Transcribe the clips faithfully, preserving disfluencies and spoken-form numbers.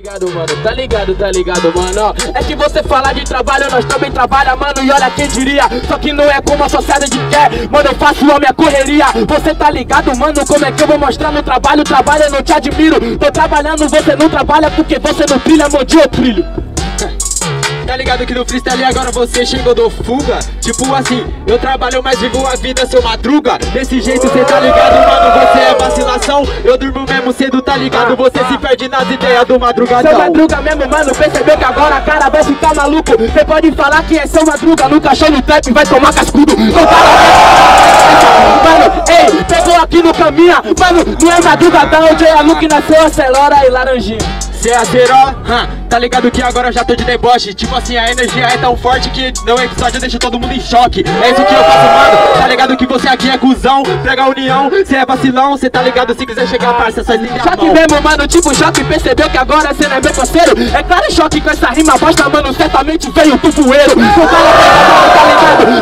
ligado, mano, tá ligado, tá ligado, mano. É que você falar de trabalho, nós também trabalha, mano. E olha quem diria, só que não é como a sociedade quer. Mano, eu faço a minha correria. Você tá ligado, mano, como é que eu vou mostrar meu trabalho? Trabalho, eu não te admiro. Tô trabalhando, você não trabalha, porque você não trilha, meu dia eu trilho. Tá ligado que no freestyle agora você chegou do fuga. Tipo assim, eu trabalho mas vivo a vida, seu madruga. Desse jeito cê tá ligado, mano, você é vacilação. Eu durmo mesmo cedo, tá ligado? Você se perde nas ideias do madrugadão. Seu madruga mesmo, mano, percebeu que agora a cara vai ficar maluco. Cê pode falar que é seu madruga, no cachorro no trap vai tomar cascudo. Mano, ei, pegou aqui no caminho. Mano, não é madrugadão, o Jaya Luuck nasceu acelera e laranjinha. Cê é aceró, tá ligado que agora eu já tô de deboche. Tipo assim, a energia é tão forte que no episódio deixa todo mundo em choque. É isso que eu faço, mano, tá ligado que você aqui é cuzão. Prega a união, cê é vacilão. Cê tá ligado, se quiser chegar, parça, só liga a mão. Choque mesmo, mano, tipo choque, percebeu que agora cê não é meu parceiro. É claro, choque com essa rima bosta, mano, certamente veio do fueiro.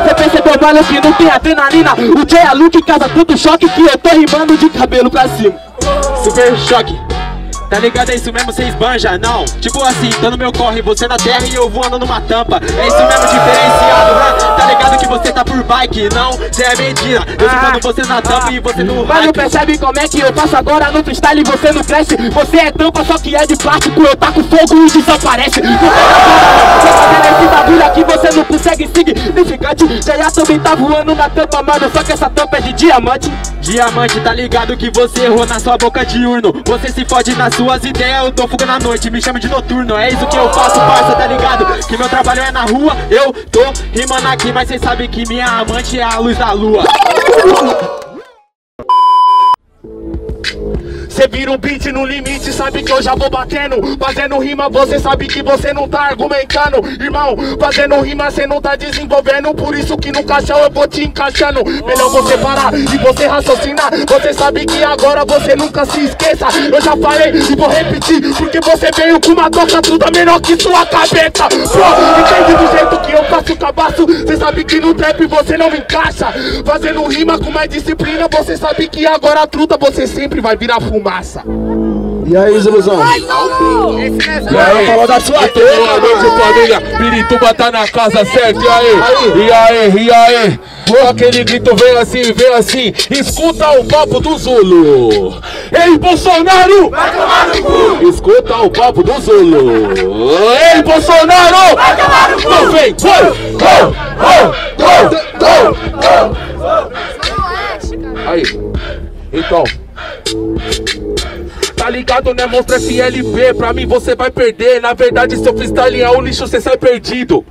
Cê percebeu, mano, que não tem adrenalina. O Jaya Luuck casa tanto choque que eu tô rimando de cabelo pra cima. Super choque. Tá ligado, é isso mesmo, cê esbanja, não. Tipo assim, tô no meu corre, você na terra e eu voando numa tampa. É isso mesmo, diferenciado, né? Tá ligado que você tá por bike, não, cê é mentira. Eu ah, ficando você na tampa ah, e você no hype. Mas não percebe como é que eu passo agora no freestyle e você não cresce. Você é tampa, só que é de plástico, eu taco fogo e desaparece. Aqui você não consegue significante. Jaya também tá voando na tampa, mano, só que essa tampa é de diamante. Diamante, tá ligado que você errou na sua boca de urno. Você se fode nas suas ideias, eu tô fugando à noite, me chama de noturno. É isso que eu faço, parça, tá ligado? Que meu trabalho é na rua, eu tô rimando aqui. Mas cê sabe que minha amante é a luz da lua. Cê vira um beat no limite, sabe que eu já vou batendo. Fazendo rima, você sabe que você não tá argumentando. Irmão, fazendo rima, cê não tá desenvolvendo. Por isso que no caixão eu vou te encaixando. Melhor você parar e você raciocinar. Você sabe que agora você nunca se esqueça. Eu já falei e vou repetir, porque você veio com uma toca tudo menor que sua cabeça. Pô, entende do jeito que eu faço cabaço. Cê sabe que no trap você não me encaixa. Fazendo rima com mais disciplina, você sabe que agora a truta você sempre vai virar fuma. Massa. E aí, Zuluzão? E aí, falou da sua toa, boa noite, família. Pirituba tá na casa certa, e aí? E aí, e aí? Aquele grito veio assim, veio assim. Escuta o papo do Zulu. Ei, Bolsonaro! Vai tomar no cu! Escuta o papo do Zulu. Ei, Bolsonaro! Vai tomar no cu! Não vem! Aí, então... Tá ligado, né, monstro F L P? Pra mim você vai perder. Na verdade, seu freestyle é um lixo, você sai perdido.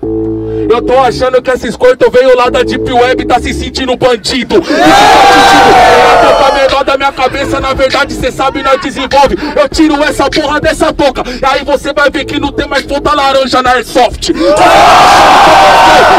Eu tô achando que esses cortos veio lá da Deep Web, tá se sentindo bandido. É a toca menor da minha cabeça, na verdade cê sabe, nós desenvolve. Eu tiro essa porra dessa toca, e aí você vai ver que não tem mais ponta laranja na Airsoft. Então você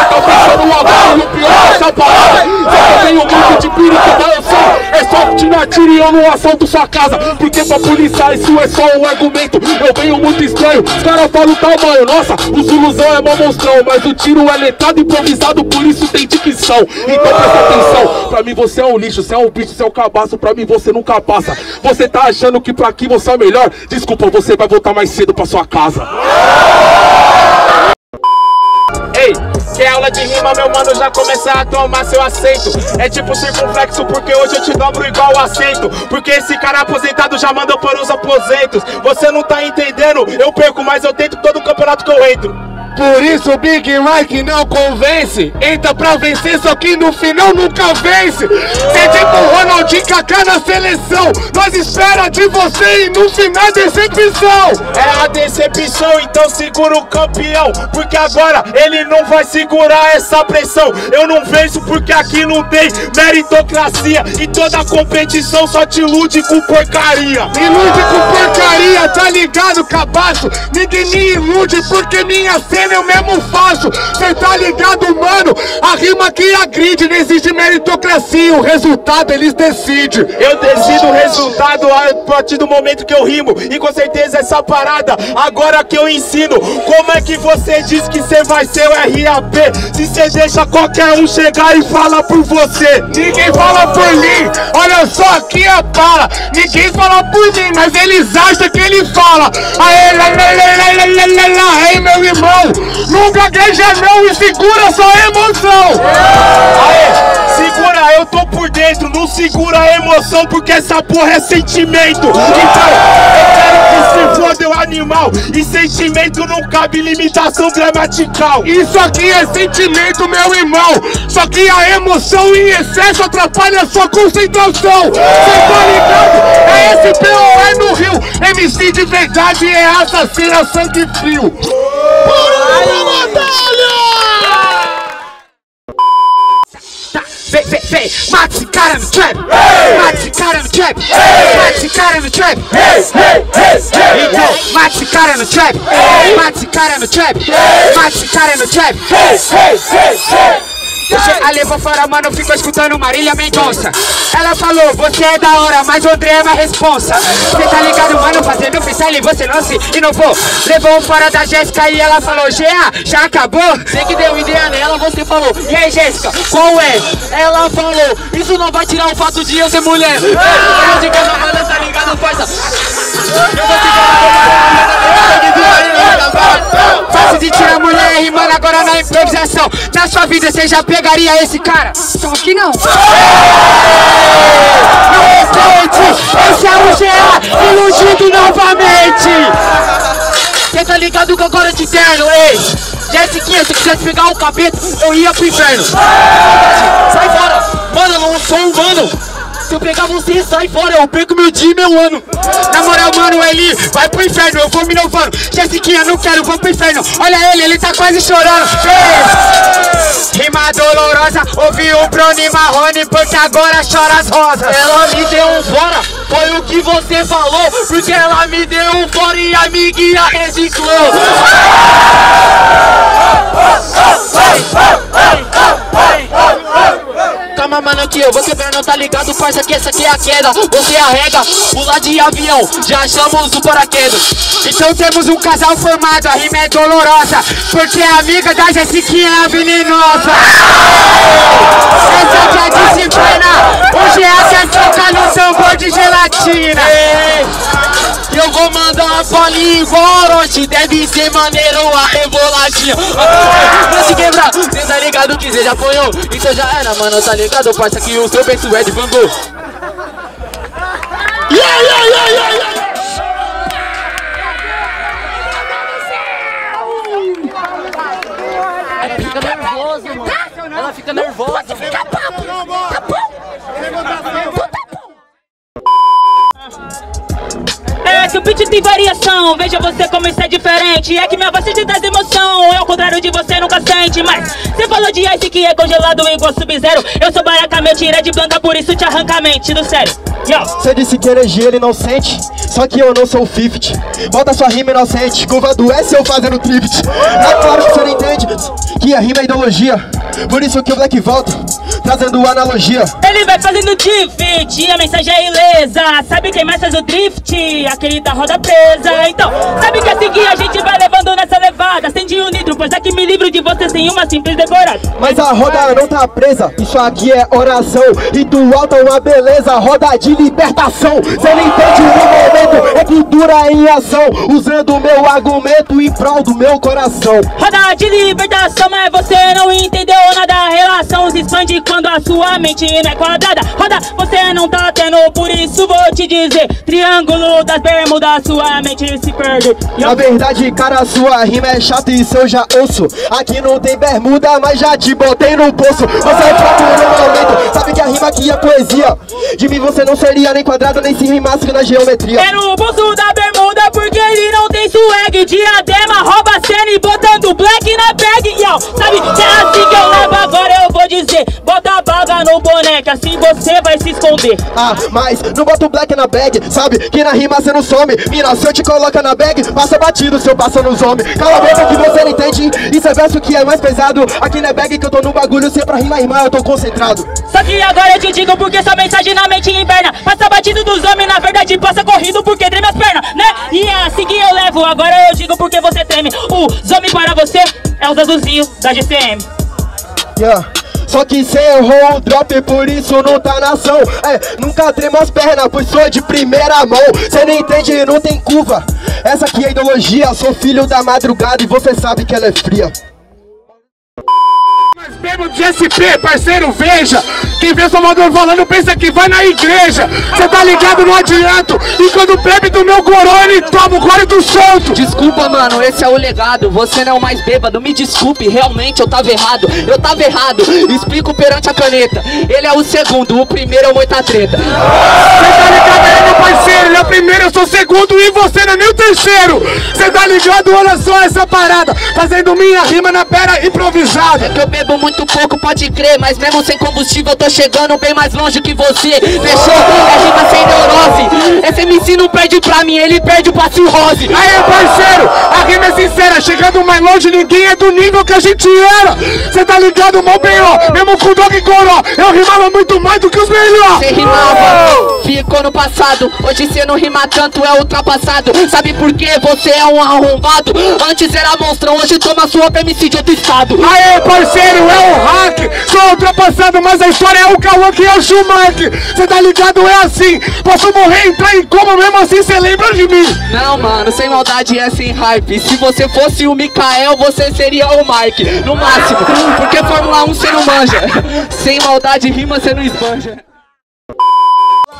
tá pensando agora no pior dessa parada. Você tem um monte de pirituba, eu sei. Airsoft não atira e eu não assalto sua casa, porque pra policiar isso é só um argumento. Eu venho muito estranho, os caras falam tamanho. Nossa, o Zuluzão é mó monstrão, mas o tiro é letrado, improvisado, por isso tem dicção. Então presta atenção, pra mim você é um lixo, você é um bicho, você é um cabaço, pra mim você nunca passa. Você tá achando que pra aqui você é melhor? Desculpa, você vai voltar mais cedo pra sua casa. Ei! Quer aula de rima, meu mano, já começa a tomar seu assento. É tipo circunflexo, porque hoje eu te dobro igual o assento. Porque esse cara aposentado já manda por os aposentos. Você não tá entendendo, eu perco, mas eu tento todo campeonato que eu entro. Por isso o Big Mike não convence. Entra pra vencer, só que no final nunca vence. Cê tipo o Ronaldinho Kaká na seleção. Nós espera de você e no final decepção. É a decepção, então segura o campeão, porque agora ele não vai se segurar essa pressão. Eu não venço porque aqui não tem meritocracia, e toda competição só te ilude com porcaria. Ilude com porcaria, tá ligado, cabaço? Ninguém me ilude porque minha cena eu mesmo faço. Cê tá ligado, mano? A rima que a Democrate, não existe meritocracia, o resultado eles decidem. Eu decido o resultado a partir do momento que eu rimo, e com certeza essa parada, agora que eu ensino, como é que você diz que você vai ser o R A P, se você deixa qualquer um chegar e falar por você? Ninguém fala por mim, olha só aqui a cara, ninguém fala por mim, mas eles acham que ele fala. Aê, lá, lá, lá, lá, lá, lá, ei, meu irmão, nunca gagueja não e segura sua emoção. Aê, segura, eu tô por dentro, não segura a emoção, porque essa porra é sentimento. Então, eu quero que se foda o animal, e sentimento não cabe limitação gramatical. Isso aqui é sentimento, meu irmão, só que a emoção em excesso atrapalha a sua concentração. Cê tá ligado? É esse P O E no Rio, M C de verdade é assassino a sangue frio. Vem, vem, vem, mata esse cara no trap, mata esse cara no trap, mata esse cara no trap, então, mata esse cara no trap, mata esse cara no trap, mata esse cara no trap. A levou fora, mano, ficou escutando Marília Mendonça. Ela falou, você é da hora, mas o André é uma responsa. Cê tá ligado, mano, fazendo freestyle, você não se inovou. Levou fora da Jéssica e ela falou, G A, já acabou? Você que deu ideia nela, você falou, e aí Jéssica, qual é? Ela falou, isso não vai tirar o fato de eu ser mulher. Eu vou de carnaval, tá ligado, parça? Eu vou de carnaval, fácil de tirar mulher, rimando agora na improvisação. Na sua vida, você já pegaria esse cara? Só que não. Esse é o G A iludido novamente. Cê tá ligado que agora te terno, ei Jessiquinha, se quisesse pegar o capeta, eu ia pro inferno. Sai fora, mano, eu não sou humano. Se eu pegar você, sai fora, eu perco meu dia e meu ano. Na moral, mano, ele vai pro inferno, eu vou me inovando. Jessiquinha, não quero, vou pro inferno. Olha ele, ele tá quase chorando. Ei. Rima dolorosa, ouvi o Bruno e Marrone, porque agora chora as rosas. Ela me deu um fora, foi o que você falou, porque ela me deu um fora e a amiguinha reciclou. Calma, mano, que eu vou quebrando, tá ligado, parça, que essa aqui é a queda. Você arrega, pula de avião, já achamos o paraquedas. Então temos um casal formado, a rima é dolorosa, porque a amiga da Jessiquinha é a venenosa. Essa aqui é a disciplina, o G A quer tocar no tambor de gelatina. E eu vou mandar a bolinha embora, hoje deve ser maneiro a reboladinha. Pra se quebrar, cê tá ligado que cê já apanhou, então já era, mano, tá ligado? Ligado, parça, que o seu peito é de Van Gogh. Yeah, yeah, yeah, yeah, yeah. Ela fica nervosa, mano. Ela fica nervosa. Tá bom, tá bom. É que o beat tem variação. Veja você como isso é diferente. É que minha voz te dá emoção. É o contrário de você, nunca sente, mas. Você falou de ice que é congelado igual sub-zero. Eu sou baraca, meu tira de blanca, por isso te arranca a mente, do sério. Você disse que energia ele não sente, só que eu não sou o fifty. Bota sua rima inocente, curva do S eu fazendo trift. É claro que você não entende que a rima é ideologia, por isso que o Black volta, trazendo analogia. Ele vai fazendo drift, a mensagem é ilesa. Sabe quem mais faz o drift? Aquele da roda presa. Então, sabe que a seguir a gente vai levando nessa levada. Acende o nitro, pois aqui me livro de você sem uma simples devorada. Mas a roda não tá presa, isso aqui é oração. E tu alta uma beleza, roda de libertação. Cê não entende o momento, é cultura em ação. Usando o meu argumento em prol do meu coração. Roda de libertação, mas você não entendeu nada. A relação se expande quando a sua mente não é quadrada. Roda, você não tá tendo, por isso vou te dizer. Triângulo das bermudas, sua mente se perde. Na verdade, cara, sua rima é chata e isso eu já ouço. Aqui não tem bermuda, mas já te botei no poço. Você é próprio no momento, sabe que a rima aqui é poesia. De mim você não seria nem quadrado, nem se rimasse na geometria. É no bolso da bermuda, porque ele não tem swag. Diadema, rouba a cena e botando black na bag. Yo, sabe, é assim que eu levo agora, eu vou dizer. Bota a baba coloca no boné, que assim você vai se esconder. Ah, mas não bota o black na bag, sabe que na rima cê não some. Mina, se eu te coloca na bag, passa batido, se eu passo nos homens. Cala a boca que você não entende, isso é verso que é mais pesado. Aqui na bag que eu tô no bagulho, se é pra rimar, rimar, eu tô concentrado. Só que agora eu te digo porque sua mensagem na mente inverna. Passa batido dos homens, na verdade passa corrido porque treme as pernas, né? E é assim que eu levo, agora eu digo porque você teme. Os homens para você é os azulzinhos da G C M. Yeah. Só que cê errou o drop, por isso não tá na ação. É, nunca tremo as pernas, pois sou de primeira mão. Cê não entende, não tem curva. Essa aqui é ideologia, sou filho da madrugada e você sabe que ela é fria. Nós bebemos de S P, parceiro, veja. Quem vê Salvador falando pensa que vai na igreja. Cê tá ligado, não adianto. E quando bebe do meu gorô, ele toma o gore do solto. Desculpa, mano, esse é o legado. Você não é o mais bêbado, me desculpe. Realmente eu tava errado, eu tava errado. Explico perante a caneta. Ele é o segundo, o primeiro é o muita treta. Cê tá ligado, ele é meu parceiro. Ele é o primeiro, eu sou o segundo e você não é nem o terceiro. Cê tá ligado, olha só essa parada. Fazendo minha rima na pera improvisada. É que eu bebo muito pouco, pode crer, mas mesmo sem combustível eu tô chegando bem mais longe que você. Fechou? É rima sem neurose. Esse M C não perde pra mim, ele perde pra cirrose. Aê, parceiro, a rima é sincera. Chegando mais longe, ninguém é do nível que a gente era. Cê tá ligado, mó B O, mesmo com dog e goró. Eu rimava muito mais do que os melhores. Cê rimava, ficou no passado. Hoje cê não rima tanto, é ultrapassado. Sabe por quê? Você é um arrombado. Antes era monstrão, hoje toma sua pra M C de outro estado. Aê, parceiro, é o hack, sou ultrapassado, mas a história é o Cauã que é o Schumacher. Cê tá ligado, é assim, posso morrer, entrar em coma, mesmo assim cê lembra de mim. Não, mano, sem maldade é sem hype. Se você fosse o Mikael, você seria o Mike, no máximo. Porque Fórmula um cê não manja. Sem maldade rima cê não esbanja.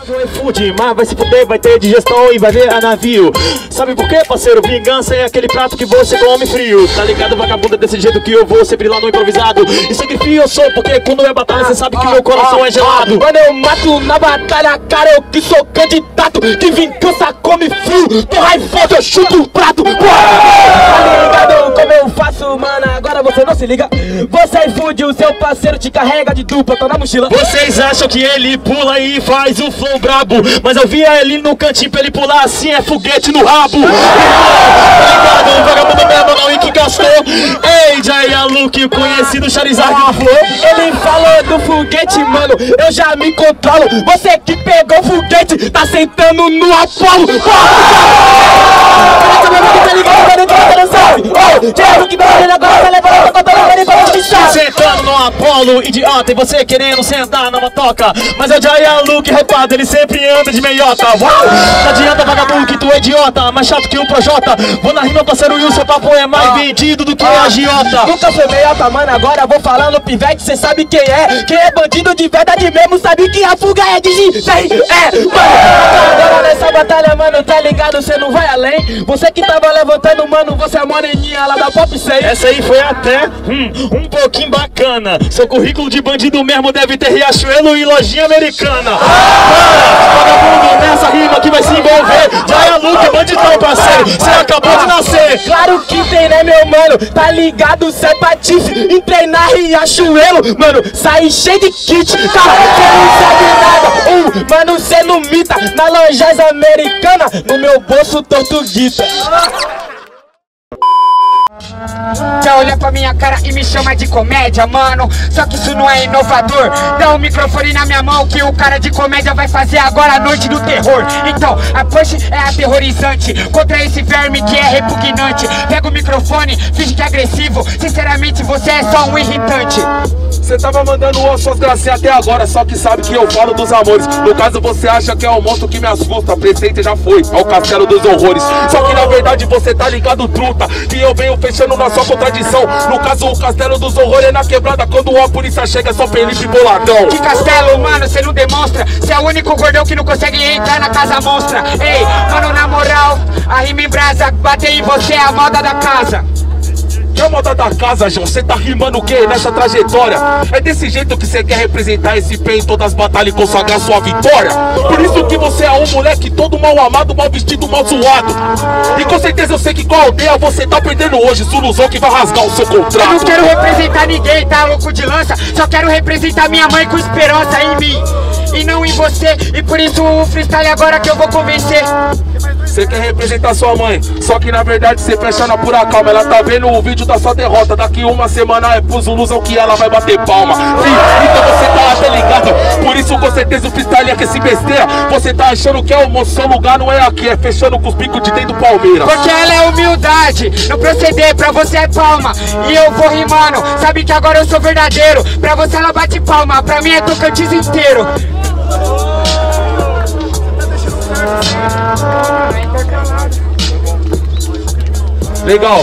Mas vai se fuder, vai ter digestão e vai ver a navio. Sabe por quê, parceiro? Vingança é aquele prato que você come frio. Tá ligado, vagabunda, desse jeito que eu vou sempre lá no improvisado. E sempre frio eu sou, porque quando é batalha você sabe que meu coração é gelado. Quando eu mato na batalha, cara, eu que sou candidato. Que vingança come frio, tô raivado, eu chuto um prato. Tá ligado como eu faço, mano, agora você não se liga. Você fude, o seu parceiro te carrega de dupla, tá na mochila. Vocês acham que ele pula e faz um flow brabo, mas eu via ele no cantinho pra ele pular assim, é foguete no rabo. Obrigado, um vagabundo mesmo não, e que gastou. Ei, Jaya Luuck, conhecido Charizard do Flow. Ele falou do foguete, mano, eu já me controlo. Você que pegou o foguete, tá sentando no Apolo. Sentando no Apolo, idiota, e você querendo sentar na motoca. Mas é o Jaya Luuck, repado, ele sempre anda de meiota. Uau! Não adianta, vagabundo, que tu é idiota, mais chato que um Projota. Vou na rima, parceiro, e o seu papo é mais vendido do que a agiota. Nunca foi meiota, mano, agora vou falar no pivete, cê sabe quem é. Quem é bandido de verdade mesmo, sabe que a fuga é de G dez. É, agora nessa batalha, mano, tá ligado, cê não vai além. Você que tava levantando, mano, você é moreninha lá da Pop seis. Essa aí foi até, hum, um pouquinho bacana. Seu currículo de bandido mesmo deve ter Riachuelo e Lojinha Americana. Vagabundo, nessa rima que vai se envolver, Jaya Luuck, bandidão, parceiro, cê acabou de nascer. Claro que tem, né, meu mano, tá ligado, cê patife. Entrei na Riachuelo, mano, saí cheio de kit. Tá, cê não sabe nada, uh, mano, cê não mita. Na Lojas Americana, no meu bolso, tortuguita. Já olha pra minha cara e me chama de comédia, mano. Só que isso não é inovador. Dá um microfone na minha mão que o cara de comédia vai fazer agora a noite do terror. Então, a punch é aterrorizante contra esse verme que é repugnante. Pega o microfone, finge que é agressivo. Sinceramente, você é só um irritante. Você tava mandando o osso tracer até agora, só que sabe que eu falo dos amores. No caso, você acha que é o monstro que me assusta. Preceita já foi, ao castelo dos horrores. Só que na verdade você tá ligado, truta, que eu venho fechando na sua contradição. No caso, o castelo dos horrores é na quebrada. Quando a polícia chega, é só Felipe Boladão. Que castelo, mano, cê não demonstra. Cê é o único gordão que não consegue entrar na casa monstra. Ei, mano, na moral, a rima em brasa, bater em você é a moda da casa. Que é a moda da casa, João, cê tá rimando o que nessa trajetória? É desse jeito que cê quer representar esse pé em todas as batalhas e consagrar sua vitória? Por isso que você é um moleque todo mal amado, mal vestido, mal zoado. E com certeza eu sei que com a aldeia você tá perdendo hoje, Zuluzão que vai rasgar o seu contrato. Eu não quero representar ninguém, tá louco de lança? Só quero representar minha mãe com esperança em mim e não em você. E por isso o freestyle agora que eu vou convencer. Você quer representar sua mãe, só que na verdade você fecha na pura calma. Ela tá vendo o vídeo da sua derrota, daqui uma semana é pro Zuluzão que ela vai bater palma. Sim, então você tá até ligado, por isso com certeza o freestyle é que esse besteira. Você tá achando que é o seu lugar, não é aqui, é fechando com os picos de dentro do Palmeiras. Porque ela é humildade, no proceder pra você é palma, e eu vou rimando, sabe que agora eu sou verdadeiro. Pra você ela bate palma, pra mim é Tocantins inteiro. Legal,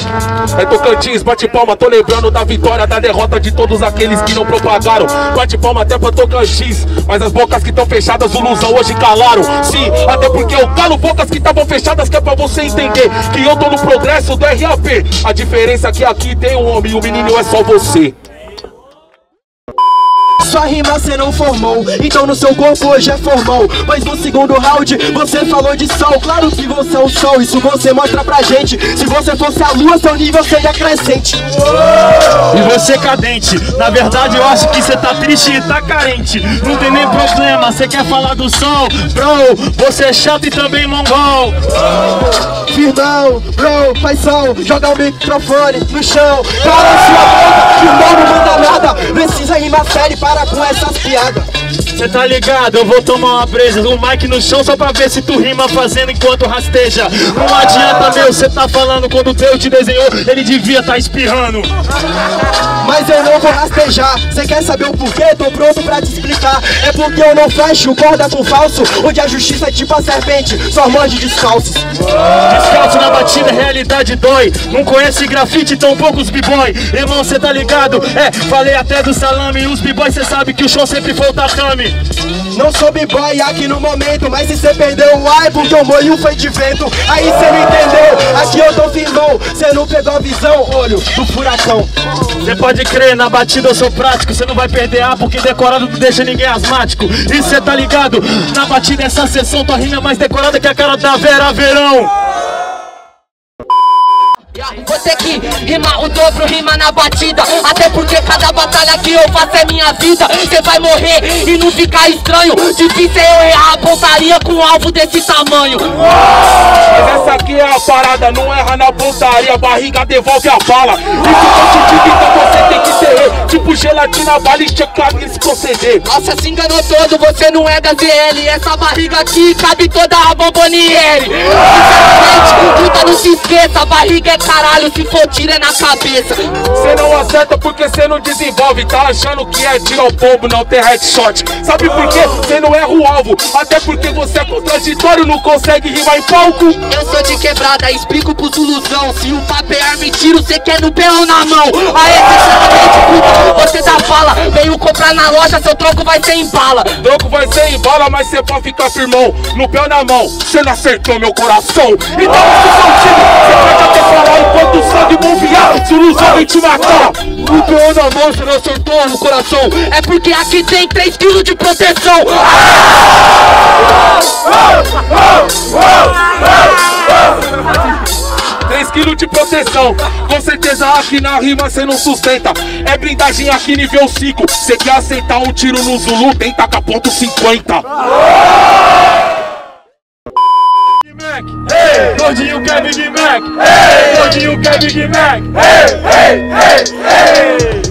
é Tocantins, bate palma, tô lembrando da vitória, da derrota de todos aqueles que não propagaram. Bate palma até pra Tocantins, mas as bocas que estão fechadas, o Luzão hoje calaram. Sim, até porque eu calo bocas que estavam fechadas, que é pra você entender que eu tô no progresso do R A P. A diferença é que aqui tem um homem, o menino é só você. Sua rima cê não formou, então no seu corpo hoje é formal. Mas no segundo round você falou de sol. Claro que você é o sol, isso você mostra pra gente. Se você fosse a lua, seu nível seria crescente. E você cadente, na verdade eu acho que cê tá triste e tá carente. Não tem nem problema, cê quer falar do sol? Bro, você é chato e também mongol. Firmão, bro, faz sol, joga o microfone no chão. Cala sua boca, firmão não manda nada. Precisa rimar sério para com essas piadas. Cê tá ligado, eu vou tomar uma presa, um mic no chão só pra ver se tu rima fazendo enquanto rasteja. Não adianta meu, cê tá falando, quando Deus te desenhou ele devia tá espirrando. Mas eu não vou rastejar, cê quer saber o porquê? Tô pronto pra te explicar. É porque eu não fecho corda com falso, onde a justiça é tipo a serpente, só morde descalços. Descalço na batida, a realidade dói. Não conhece grafite, tão poucos b-boy. Irmão, cê tá ligado, é, falei até do salame. Os b-boys cê sabe que o show sempre foi o tatame. Não sou b-boy aqui no momento, mas se cê perdeu o ar é porque eu molho foi de vento. Aí cê não entendeu, aqui eu tô firmão. Cê não pegou a visão, olho do furacão. Cê pode crer, na batida eu sou prático. Cê não vai perder ar porque decorado não deixa ninguém asmático. E cê tá ligado, na batida essa sessão tua rima é mais decorada que a cara da Vera Verão. Você que rima o dobro, rima na batida. Até porque cada batalha que eu faço é minha vida. Você vai morrer e não ficar estranho. Difícil é eu errar a pontaria com um alvo desse tamanho. Mas essa aqui é a parada, não erra na pontaria, barriga devolve a bala. Isso eu te digo, então você tem que ser tipo gelatina, balística, cabe esse proceder. Nossa, se enganou todo, você não é da Z L. Essa barriga aqui cabe toda a Bombonieri. Sinceramente, puta, não se esqueça, barriga é caralho, se for tira é na cabeça. Cê não acerta porque cê não desenvolve. Tá achando que é tiro ao pombo, não ter headshot. Sabe por quê? Cê não erra o alvo. Até porque você é contraditório, não consegue rimar em palco. Eu sou de quebrada, explico pro Zuluzão. Se o papel é me tiro, cê quer no pé ou na mão? Aê, sinceramente, puta, você dá fala. Veio comprar na loja, seu troco vai ser em bala. Troco vai ser em bala, mas cê pode ficar firmão. No pé ou na mão, cê não acertou meu coração. Então esse contigo, cê pode até falar enquanto o sangue bombear, Zuluzão vem te matar. O peão na mão, você não acertou no coração. É porque aqui tem três quilos de proteção. três quilos de proteção, com certeza aqui na rima cê não sustenta. É blindagem aqui nível cinco. Cê quer aceitar um tiro no Zulu, tem taca ponto cinquenta. Hey, gordinho quer Big Mac. Hey, gordinho quer Big Mac. Hey, hey, hey, hey.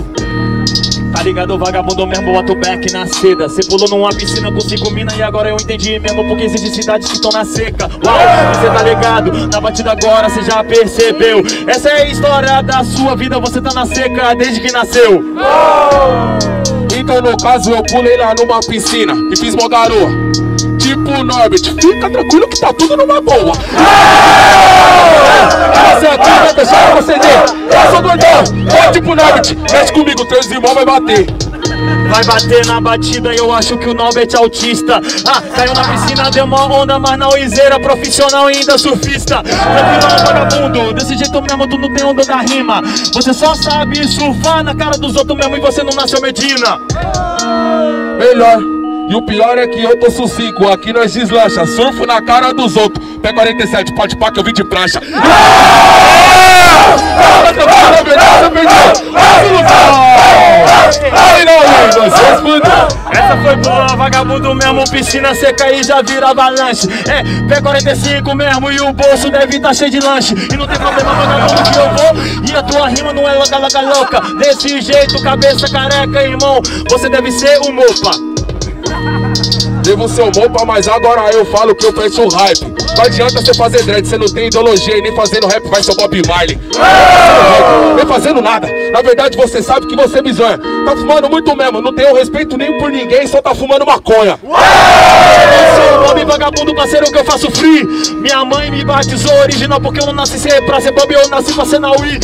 Tá ligado, vagabundo mesmo, boto back na seda. Cê pulou numa piscina com cinco mina e agora eu entendi mesmo porque existem cidades que estão na seca. Uau, cê tá ligado, na batida agora cê já percebeu. Essa é a história da sua vida, você tá na seca desde que nasceu. Uou. Então no caso eu pulei lá numa piscina e fiz mó garoa. Tipo Norbert, fica tranquilo que tá tudo numa boa. Você aqui vai deixar você ver. Eu sou doidão, é tipo Norbert, mexe comigo, três irmãos vai bater. vai bater na batida. Eu acho que o Norbert é autista. Ah, caiu na piscina, deu uma onda, mas na uizeira, profissional e ainda surfista. Tranquilão, vagabundo, desse jeito mesmo tu não tem onda da rima. Você só sabe surfar na cara dos outros mesmo e você não nasceu Medina. Melhor. E o pior é que eu tô sucinco, aqui nós deslancha, surfo na cara dos outros. P quarenta e sete, pode pá que eu vim de prancha. Essa foi boa, vagabundo mesmo, piscina seca e já vira avalanche. É, P quarenta e cinco mesmo e o bolso deve tá cheio de lanche. E não tem problema, vagabundo, que eu vou. E a tua rima não é louca, louca, louca. Desse jeito, cabeça careca, irmão, você deve ser o Mopa. Devo ser um mopa, mas agora eu falo que eu penso hype. Não adianta você fazer dread, você não tem ideologia e nem fazendo rap vai ser o Bob Marley. Nem fazendo nada, na verdade você sabe que você é bizonha. Tá fumando muito mesmo, não tenho respeito nem por ninguém, só tá fumando maconha. Eu sou o Bob vagabundo, parceiro, que eu faço free. Minha mãe me batizou original porque eu não nasci ser pra ser Bob, eu nasci pra ser Naui.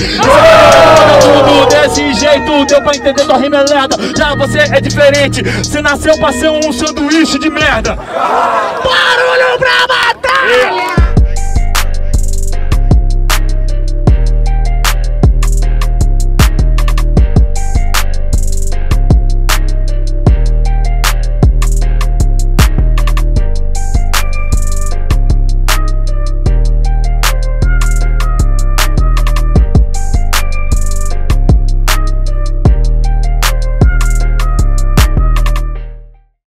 Desse jeito deu pra entender tua rima é lerda. Já você é diferente, você nasceu pra ser um sanduíche de merda. Barulho pra matar!